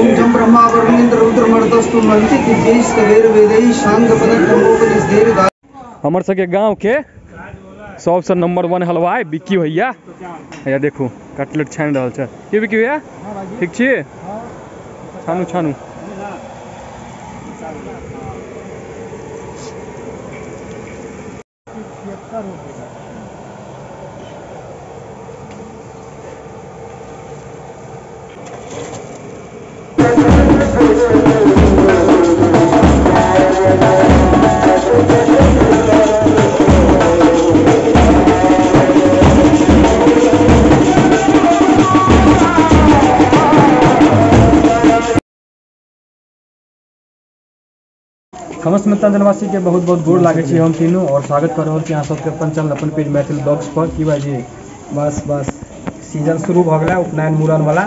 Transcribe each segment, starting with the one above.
ब्रह्मा वरुणेन्द्र रुद्रमर्दस्तु मंत्रिकेश कबीर वेदेहि शांग पदक कंबोपनिस्देव हमर सके गांव के सबसे नंबर 1 हलवाई बिक्की भैया। या देखू कटलेट छान रहल छ के बिक्की भैया ठीक छी छानू छानू समस्त मिथिलांचलवासी के बहुत बहुत गोर लागे छी हम तीनों और स्वागत कर रहल छी अहाँ सबके अपन चैनल अपन पेज मैथिल ब्लॉग्स पर। की भाई जी बस सीजन शुरू भ गेलै उपनयन मूड़न वाला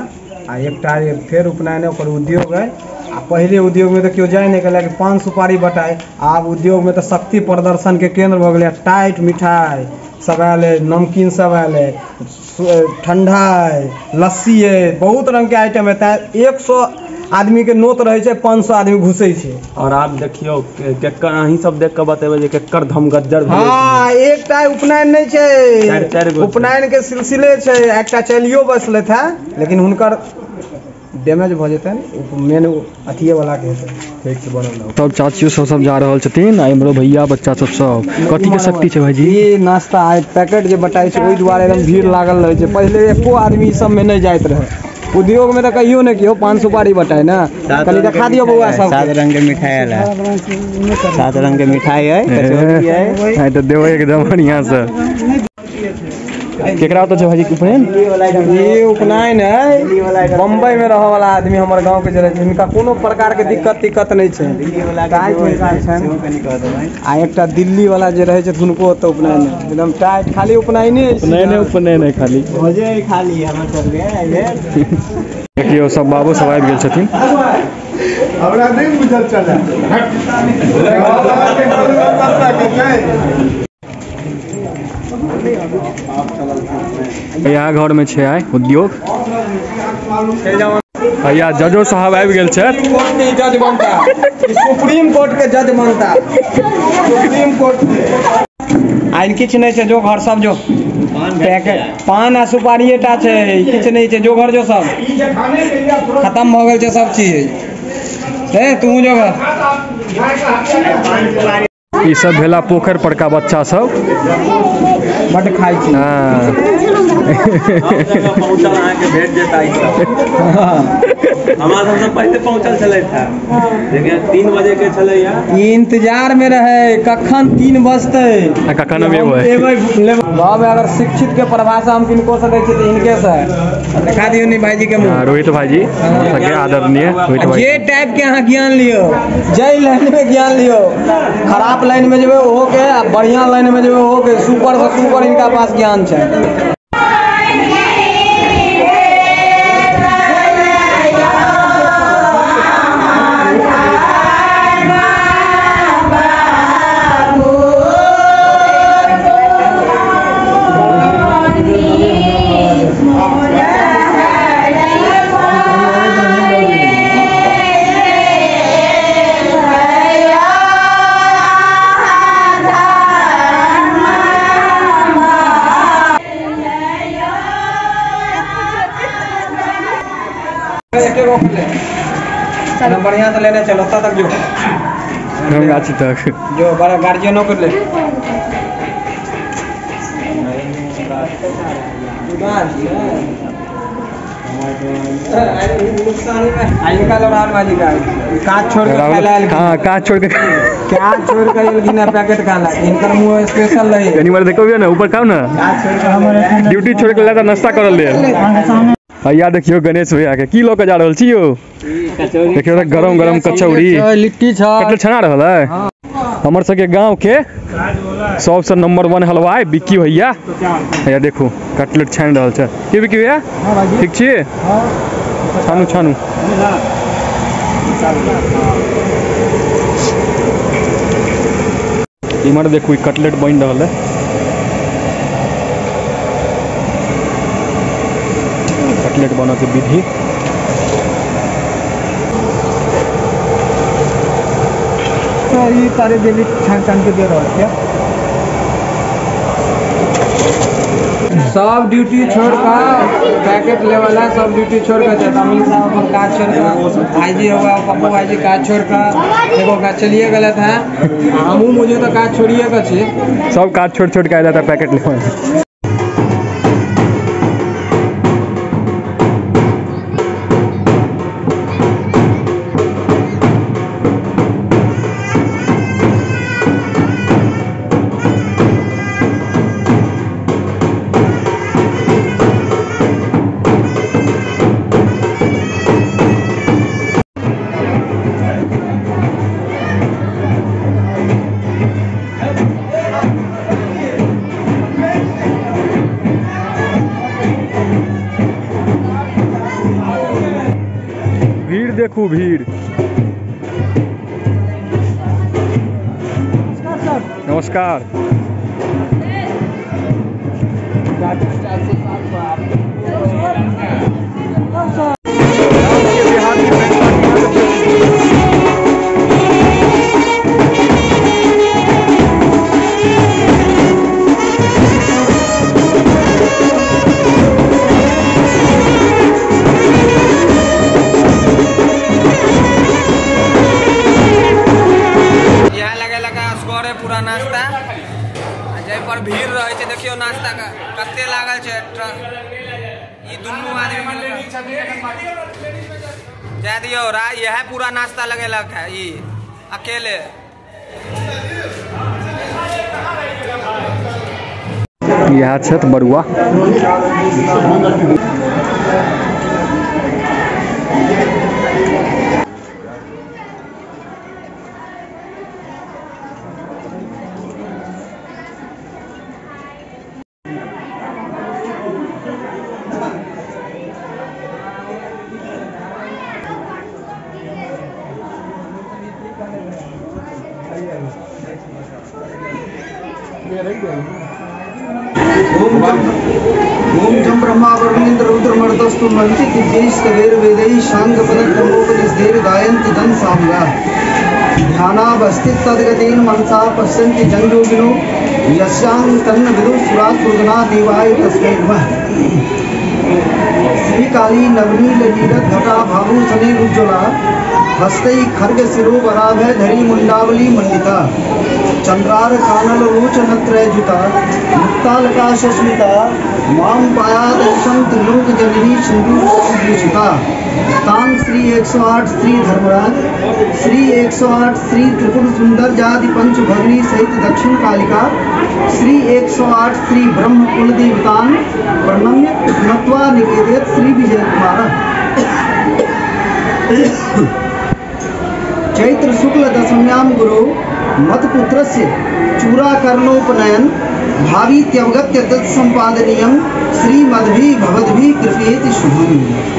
आ एकटा फेर उपनयन ओकर उद्योग है। आ पहले उद्योग में तो क्यों जाय नहीं कल पान सुपारी बटाए, आब उद्योग में तो शक्ति प्रदर्शन के केंद्र भ गेलै। टाइट मिठाई सब आयल है, नमकीन सब आयल है, ठंडा है, लस्सी है, बहुत रंग के आइटम है। तैं 100 आदमी के नोत रहे छे, 500 आदमी घुसे छे। और आप देखियो केकर अहीं सब देख के बतेबे जे केकर धमगज्जर भेल। हां एकटा उपनयन नहीं छे, उपनयन के सिलसिले छे। एकटा चलियो बसले था लेकिन हुनकर डैमेज भ जेतै मेन अथिए वाला के हेतै। ठीक छै बनल तब चाचियो सब जा रहल छथिन आ इमरो भैया बच्चा सब कथि के शक्ति छे भाईजी। ई नाश्ता आइ पैकेट जे बटाई छे ओइ दुआरे एकदम भीड़ लागल रहे छे। पहिले एको आदमी सब में नहीं जाइत रहे उद्योग में। तो कहियो ने कहियो पान सुपारी बटाए ना कल दिखा दियो बउआ सब। 7 रंग के मिठाई है, कचौड़ी है। हां तो देबो एकदम बढ़िया से। केकरा तो छै भाईजी उपनयन? ये उपनयन है बम्बई में रह वाला आदमी हमर गांव के जे रहे इनका कोनो प्रकार के दिक्कत नहीं छै। दिल्ली वाला आ एकटा दिल्ली वाला जे रहे छै हुनको तो उपनयन एकदम टाइट खाली उपनयन है खाली भोजे खाली हमर सब के आइले। देखियो सब बाबू सब आबि गेल छथिन। हमरा नहीं बुझल चला यहाँ घर में छे आय उद्योग। भैया जजो साहब आबि गेल छै। सुप्रीम कोर्ट के जज बनता सुप्रीम कोर्ट। आइन किछ नहीं छे जो घर सब जो पान आ सुपारिये टा छे, किछ नहीं छे जो घर जो सब खत्म भ गेल छे सब चीज। हे तू जो घर ई सब भेला पोखर पर का बच्चा सब बट खाई छी। हां पहुंचल आ के भेट देता ई सब। हमार सब पहले पहुंचल छले था लेकिन 3 बजे के छले या इंतजार में रहे कखन 3 बजते आ कखन एबे बाबू। अगर शिक्षित के परिभाषा हम किनको से दै छी त इनके से दिखा दियो नी भाईजी के मुंह। रोहित भाईजी सके आदरणीय रोहित भाई जे टाइप के अहाँ ज्ञान लियो, जय लाइन में ज्ञान लियो, खराब लाइन में जेबे ओहो के आ बढ़िया लाइन में जेबे ओहो के सुपर से सुपर इनका पास ज्ञान छै। बढ़िया से लेने चलो तक जो गाछी तक जो बड़ा गार्जियनों को ले ड्यूटी छोड़ के लाता नाश्ता कर ले। भैया देखियो गणेश भैया के की लोक जा रहल छी यो कचौड़ी। देखियो त गरम गरम कचौड़ी लिट्टी छ कटलेट छना रहल है। हमर सके गांव के सबसे नंबर 1 हलवाई बिक्की भैया। भैया देखू कटलेट छान रहल छ के बिक्की भैया ठीक छी छानू इमर देखू कटलेट बन रहल है। कटलेट बना के विधि भी सारे देवी छान के दे रहा है। सब ड्यूटी छोड़ कर पैकेट लेवल है, सब ड्यूटी छोड़ कर तमिल साहब अपन काज छोड़ कर आई जी होगा पप्पू भाई जी काज छोड़ कर एगो काज चलिए गलत है हम मुझे तो काज छोड़िए का छे सब काज छोड़ छोड़ के आ जाता है पैकेट लेवल। देखू भीड़। नमस्कार। यह पूरा नाश्ता लगे लग है ये अकेले। यह छत बरुआ मनसा पश्यन्ति जनयोगिनो देवाय तस्मै नमः। श्री काली नवनील घटा भागु सने उज्ज्वला हस्तई खर्ग शिरोवराभ धरी मुंडावली मंडिता चंद्रार कानल रोचन त्रयजुता मुक्तालकाशस्मिता माम पायाद त्रिलोक जननी सिंधुता तान श्री 108 श्री धर्मराज श्री 108 श्री त्रिपुर सुंदर जाति पंच भगनी सहित दक्षिण कालिका श्री 108 श्री ब्रह्म कुल देवतान प्रणम्य नत्वा निकेदित श्री विजय कुमार। चैत्र शुक्ल दशम्याम गुरु मतपुत्रस्य चूराकर्णोपनयन भावी त्यवगत्य तत्संपादनीयम श्री मद्भि भवद्भि कृपेति शुभम।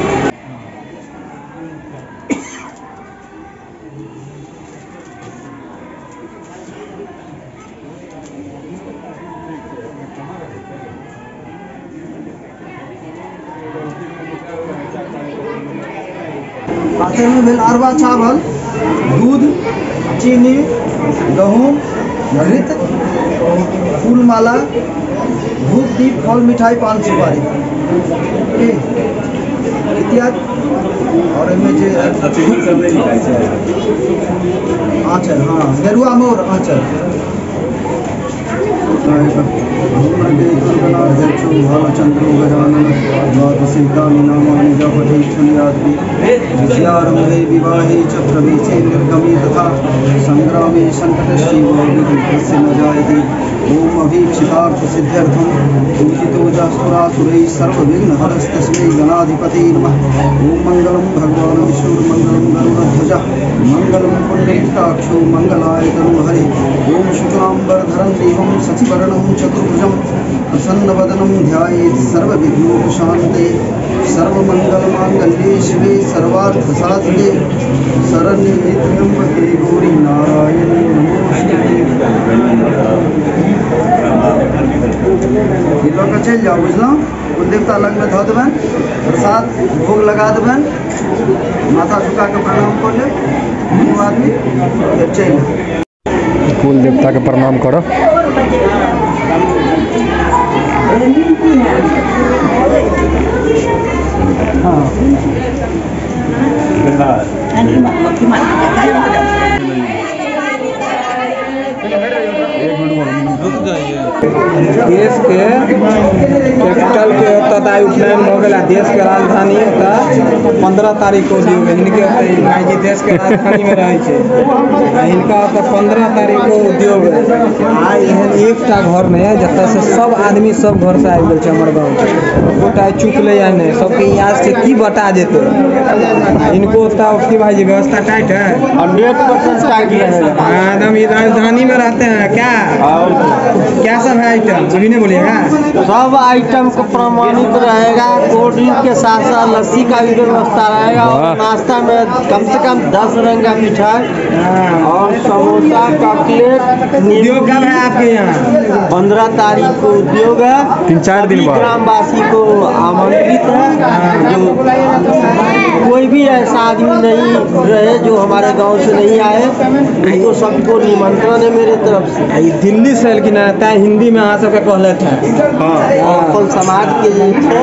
अरबा चावल दूध चीनी गहूम घृत फूलमाला धूप दीप फल मिठाई पान सुपारी इत्यादि और आँचल हाँ गेरुआ मोर आँचल विवाहे चक्रवीचे निर्गमे तथा संग्रामे संकटस्य न जायते ओम अभीप्सितार्थ सिद्ध्यर्थं पूजितो जासुरासुरैः सर्वविघ्नहरस्तस्मै गणाधिपतये नमः। ओम मंगलम भगवान् विष्णुः मंगलम गरुडध्वजः मंगलम पुण्डरीकाक्षो मंगलायतनो हरे। ओम शुक्लाम्बरधरं देवं सचिवरणं चतुर्भुजं प्रसन्नवदनं ध्यायेत् सर्वविघ्नोपशान्तये। सर्वमंगलमांगल्ये शिवे सर्वार्थसाधिके शरण्ये त्र्यम्बके गौरी नारायणी नमोस्तुते। ये लोग चल जाओ बुझल कुल देवता लग में धो देवन प्रसाद भोग लगा देवन माथा झुका के प्रणाम कर ले आदमी चल। कुल देवता के प्रणाम करो। देश के कैपिटल के उपनयन हो गया। देश के राजधानी 15 तारीख को इनके भाईजी देश के राजधानी में रहे थे, इनका 15 तारीख को उद्योग आज एहन एकटा घर में जता से सब आदमी सब घर से आ गए हमारे गाँव गोटा चुकले या नहीं सबके याद से की बता देते इनको की भाईजी व्यवस्था टाइट है 100% टाइट है एकदम। ये राजधानी में रहते हैं क्या क्या सब है आइटम सभी ने बोलिएगा। सब आइटम को प्रमाणित रहेगा, कोल्ड ड्रिंक के साथ साथ लस्सी का भी व्यवस्था रहेगा और नाश्ता में कम से कम 10 रंग का मिठाई और समोसा चॉकलेट। उद्योग कब है आपके यहाँ? 15 तारीख को उद्योग है, 3-4 दिन बाद। ग्रामवासी को आमंत्रित है, जो कोई भी ऐसा आदमी नहीं रहे जो हमारे गाँव से नहीं आए तो सबको निमंत्रण है मेरे तरफ से। दिल्ली से एलखिन हिंदी में अहाँ सबके कहलत है अपन समाज के जे से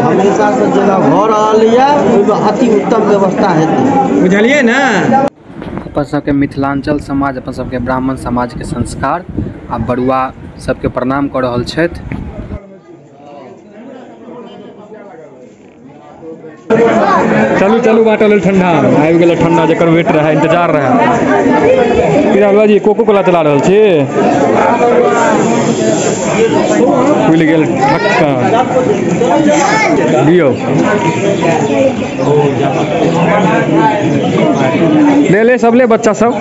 हमेशा से जेना भऽ रहल यऽ अति उत्तम व्यवस्था हेतु बुझलियै न। अपन सबके मिथिलांचल समाज अपन सबके ब्राह्मण समाज के संस्कार आ बड़ुआ सबके प्रणाम कऽ रहल छथि। चलू चलू बाँटल लेल ठंडा आबि गेल ठंडा जकर वेट रहा इंतजार रहा। फिर बाबा जी कोको कोला चला रहल छी खुलि गेल ठक्का लियो ले ले सब ले बच्चा सब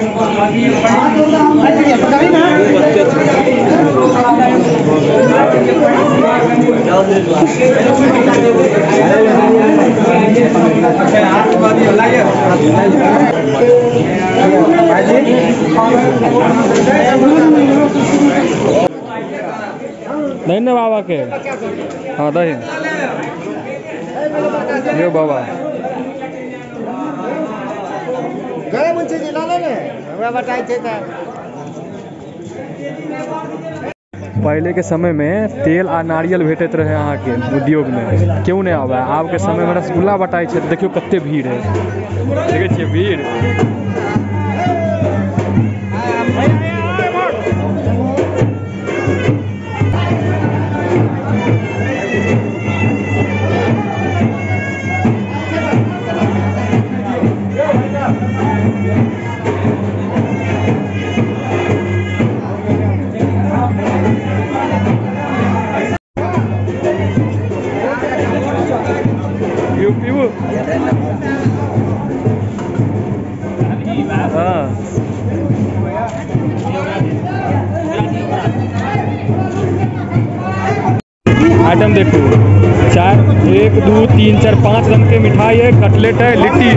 नहीं ना बाबा के हाँ दही यो बाबा गए मुझे जिला ने हमरा बताई थे त। पहले के समय में तेल आ नारियल भेटत रहे अहाँ के उद्योग में क्यों नहीं आवे, आब के समय में रसगुल्ला बटाई है। देखियो कते भीड़ है, देखे छे भीड़। आइटम देखो 4 1 2 3 4 5 रंग के मिठाई है, कटलेट है, लिट्टी है।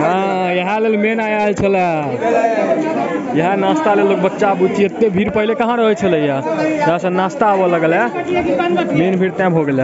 हाँ यहाँ लेल मेन आयल छल, यहाँ नाश्ता ले लोग बच्चा बुच्ची एते भीड़ पहले कहाँ रहे छल, यहाँ से नाश्ता आबे लगल मेन भीड़ तैं हो गेल।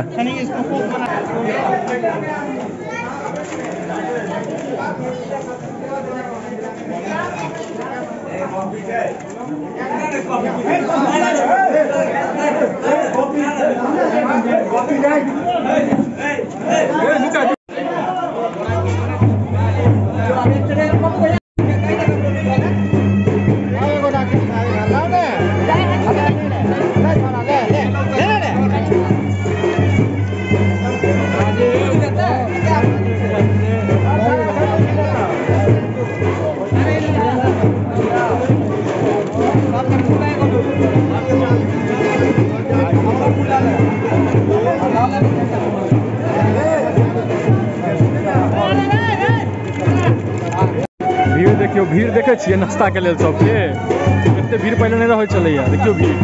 देखियो भीड़ देखे छे नाश्ता के लिए सबके एते भीड़ पहले नहीं रहे चले, देखियो भीड़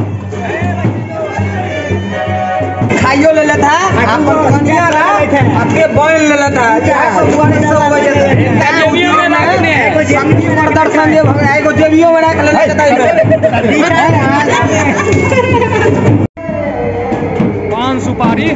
खाइयो ले लेता अपन संज्ञा रा अपने बन ले लेता जेबियो में रखने अपनी उम्र दर्शन दे भगाई को जेबियो में रख ले लेता 5 सुपारी